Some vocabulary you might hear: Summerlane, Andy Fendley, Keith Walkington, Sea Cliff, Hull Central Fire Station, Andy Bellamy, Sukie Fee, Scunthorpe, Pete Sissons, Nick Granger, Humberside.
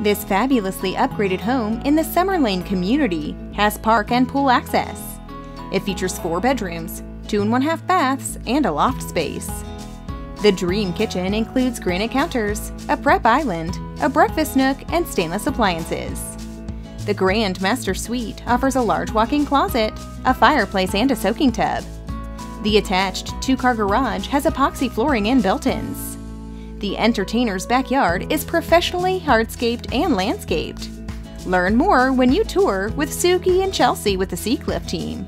This fabulously upgraded home in the Summerlane community has park and pool access. It features 4 bedrooms, 2 1/2 baths, and a loft space. The dream kitchen includes granite counters, a prep island, a breakfast nook, and stainless appliances. The grand master suite offers a large walk-in closet, a fireplace, and a soaking tub. The attached 2-car garage has epoxy flooring and built-ins. The entertainer's backyard is professionally hardscaped and landscaped. Learn more when you tour with Sukie and Chelsea with the Sea Cliff team.